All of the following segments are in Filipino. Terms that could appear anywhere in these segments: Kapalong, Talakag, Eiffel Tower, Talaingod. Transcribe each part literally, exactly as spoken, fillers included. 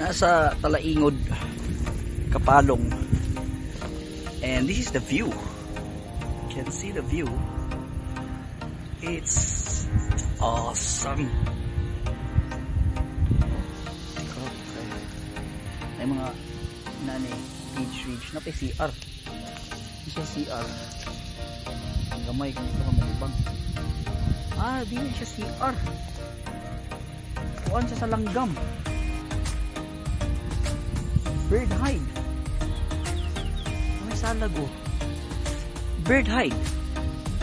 nasa Talaingod, Kapalong. And this is the view. You can see the view. It's awesome. May mga nani, beach ridge. Napay C R. Isa C R. Gamay, ganito ka malibang. Ah, di na siya C R. Kuan siya sa langgam. Bird hide. May salago. Bird hide.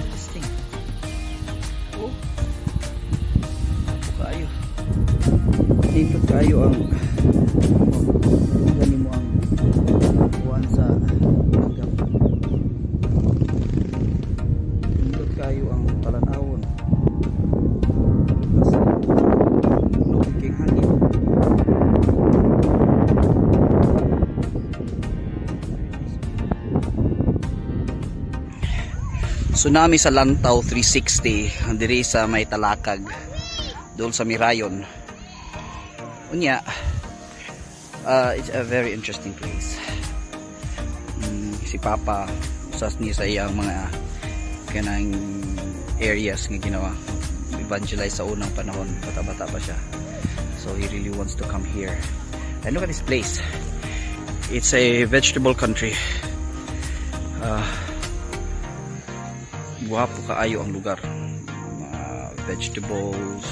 Interesting. Oh. Dito kayo. Dito kayo ang gani mo ang kuan sa langgam. Dito kayo ang talanawon. Tsunami sa Lantaw three sixty diri sa may Talakag doon sa Mirayon. Unya, uh, it's a very interesting place. Mm, si Papa usas niya sa iyang mga kanang areas nga ginawa, evangelize sa unang panahon, bata-bata pa siya. So he really wants to come here. And look at this place. It's a vegetable country. Uh, Guwapo kaayo ang lugar, uh, vegetables,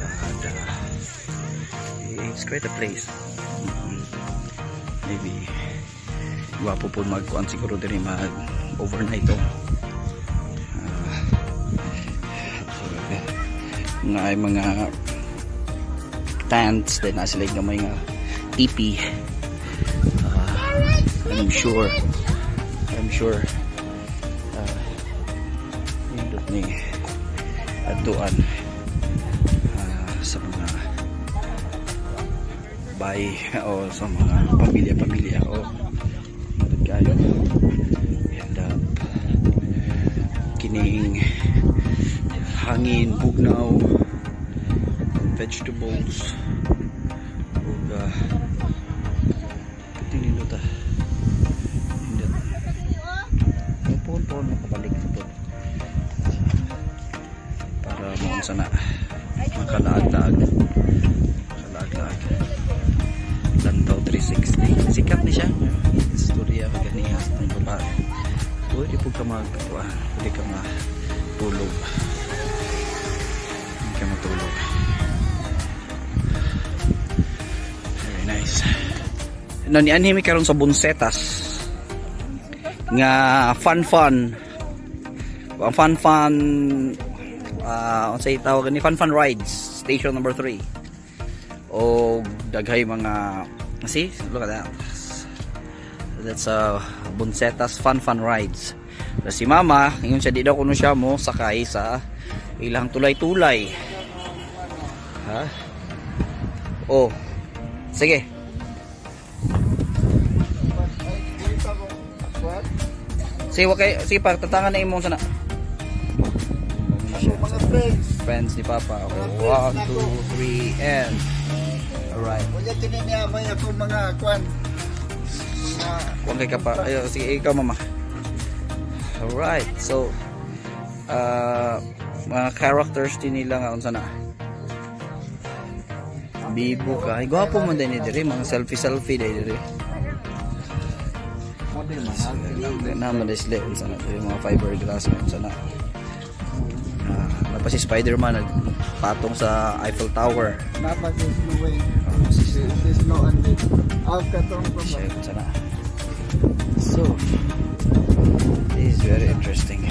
and, uh, it's quite a place. Um, maybe guwapo po magkuhan siguro din mag overnight to. Uh, so, uh, nga ay mga tents din na sila yung mga tipi. uh, I'm sure I'm sure ni atuan uh, sa mga bay o sa mga pamilya-pamilya o kayo and uh, kining hangin, bugnaw, vegetables ug uh, tinindot ta indot napon-pon makabalik dito mo sana makalatag makalatag Lantaw three sixty. Sikat ni siya istorya ganiya sa babae. Pwede po ka magkatawa, pwede ka matulog, pwede ka matulog. Very nice. No, ni anime karon sa Bunsetas nga fun fun ang fun fun Uh, on sa itawag ni Fun Fun Rides Station number three o daghay mga see, look at that, that's a uh, Bunsetas Fun Fun Rides. So, si mama yun siya di daw kuno siya mo sakay sa ilang tulay-tulay, ha? Oh sige, sige, okay, sige pa tatangan na imong sana mga friends. Friends ni Papa. Okay. One, two, three, and... Alright. Wala tininiamay ako mga kwan. Mga... Kwan kay Kapa. Ayaw, sige, ikaw mama. Alright. So, uh, mga characters din nila nga. Unsa na? Bibo ka. Ay, gwapo man din nila. Mga selfie-selfie din nila. So, naman din sila. Unsa na? Mga fiberglass. Unsa na? Napa si Spider-Man nagpatong sa Eiffel Tower. Napa si Snowy. Si Snow and Nick. Alcatron pa ba? So, this is very interesting.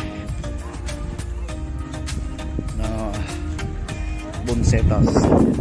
No, Bunsetas.